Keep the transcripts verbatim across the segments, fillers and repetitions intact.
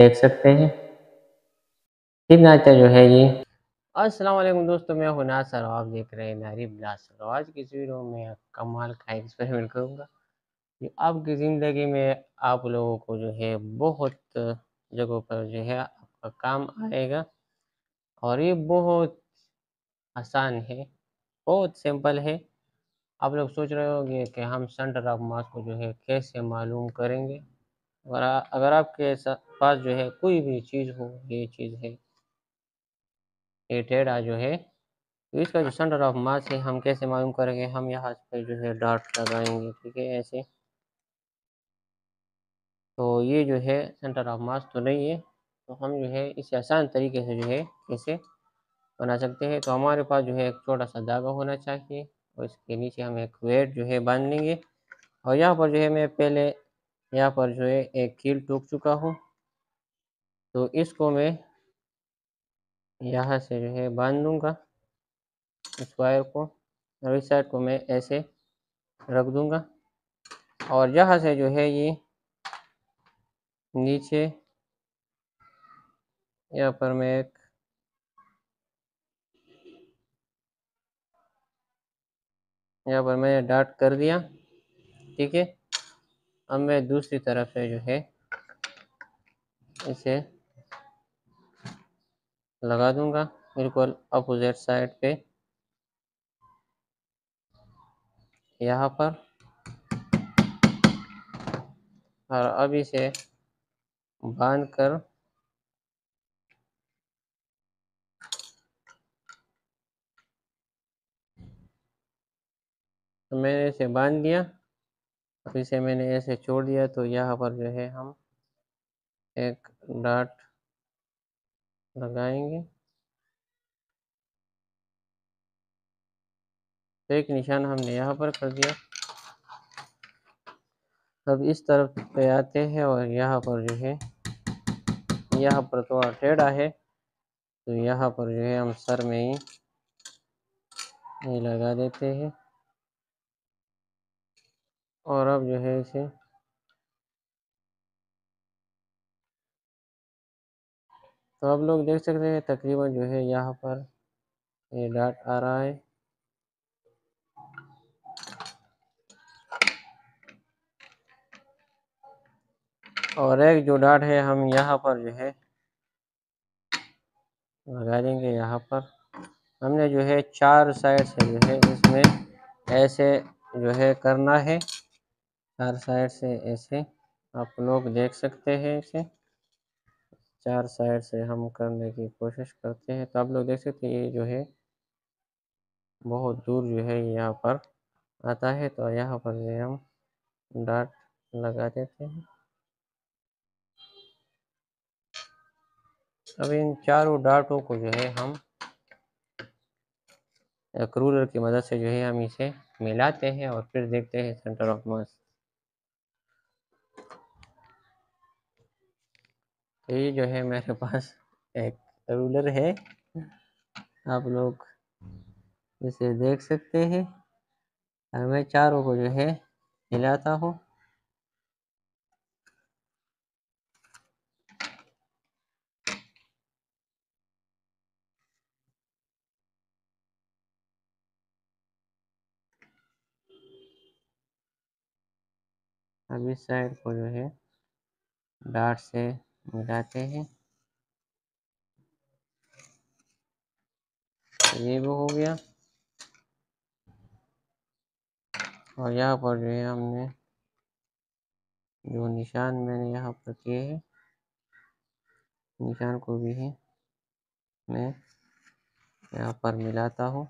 देख सकते हैं। फिर नाचा जो है ये। अस्सलाम वालेकुम दोस्तों, मैं हुना सर, आप देख रहे हैं मेरी ब्लास्ट। आज की इस वीडियो में कमाल का एक्सपेरिमेंट करूँगा कि आपकी ज़िंदगी में आप लोगों को जो है बहुत जगहों पर जो है आपका काम आएगा। और ये बहुत आसान है, बहुत सिंपल है। आप लोग सोच रहे होंगे कि हम सेंटर ऑफ मास को जो है कैसे मालूम करेंगे। अगर अगर आपके पास जो है कोई भी चीज़ हो, ये चीज़ है, ये टेढ़ा जो है, तो इसका जो सेंटर ऑफ मास है हम कैसे मालूम करेंगे। हम यहाँ पे जो है डॉट लगाएंगे, ठीक है, ऐसे। तो ये जो है सेंटर ऑफ मास तो नहीं है, तो हम जो है इसे आसान तरीके से जो है कैसे बना सकते हैं। तो हमारे पास जो है एक छोटा सा धागा होना चाहिए और इसके नीचे हम एक वेट जो है बांध लेंगे। और यहाँ पर जो है मैं पहले यहाँ पर जो है एक कील टूक चुका हूँ, तो इसको मैं यहाँ से जो है बांध दूँगा इस वायर को, और इस साइड को मैं ऐसे रख दूँगा। और यहाँ से जो है ये नीचे यहाँ पर मैं एक यहाँ पर मैंने डॉट कर दिया, ठीक है। अब मैं दूसरी तरफ से जो है इसे लगा दूंगा, बिल्कुल अपोजिट साइड पे यहाँ पर। और अब इसे बांध कर तो मैंने इसे बांध दिया, और इसे मैंने ऐसे छोड़ दिया। तो यहाँ पर जो है हम एक डॉट लगाएंगे, तो एक निशान हमने यहाँ पर कर दिया। अब इस तरफ पे आते हैं, और यहाँ पर जो है यहाँ पर थोड़ा टेढ़ा है, तो यहाँ पर जो है हम सर में ही लगा देते हैं। और अब जो है इसे तो आप लोग देख सकते हैं तकरीबन जो है यहाँ पर ये डॉट आ रहा है। और एक जो डॉट है हम यहाँ पर जो है लगा देंगे। यहाँ पर हमने जो है चार साइड से जो है इसमें ऐसे जो है करना है, चार साइड से ऐसे। आप लोग देख सकते हैं इसे चार साइड से हम करने की कोशिश करते हैं। तो आप लोग देख सकते हैं ये जो है बहुत दूर जो है यहाँ पर आता है, तो यहाँ पर जो हम डॉट लगा देते हैं। अब इन चारों डॉटों को जो है हम एक रूलर की मदद से जो है हम इसे मिलाते हैं, और फिर देखते हैं सेंटर ऑफ मास। तो ये जो है मेरे पास एक रूलर है, आप लोग इसे देख सकते हैं। और मैं चारों को जो है मिलाता हूँ। अब इस साइड को जो है डॉट से मिलाते हैं, ये भी हो गया। और यहाँ पर जो है हमने जो निशान मैंने यहाँ पर किए हैं, निशान को भी है मैं यहाँ पर मिलाता हूँ।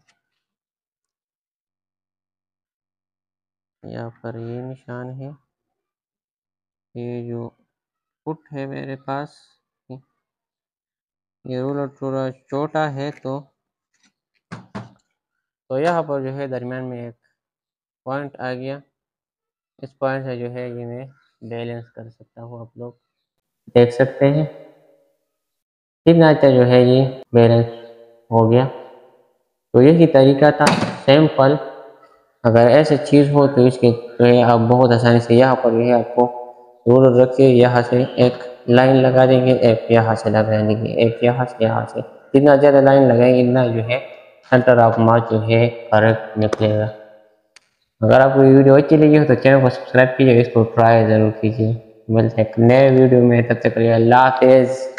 यहाँ पर ये निशान है, ये जो फुट है मेरे पास, ये रूलर थोड़ा छोटा है, तो तो यहाँ पर जो है दरमियान में एक पॉइंट आ गया। इस पॉइंट से जो है ये मैं बैलेंस कर सकता हूँ, आप लोग देख सकते हैं। कितना अच्छा जो है ये बैलेंस हो गया। तो यही तरीका था सिंपल। अगर ऐसी चीज़ हो तो इसके जो है आप बहुत आसानी से यहाँ पर जो है आपको रूलर रख के यहाँ से एक लाइन लगा देंगे एक यहाँ से लगा देंगे एक यहाँ से यहाँ से जितना ज़्यादा लाइन लगाएंगे इतना जो है सेंटर ऑफ मास जो है करेक्ट निकलेगा। अगर आपको वीडियो अच्छी लगी हो तो चैनल को सब्सक्राइब कीजिए, इसको ट्राई ज़रूर कीजिए। मिलते हैं नए वीडियो में, तब तक के लिए अल्लाह हाफिज़।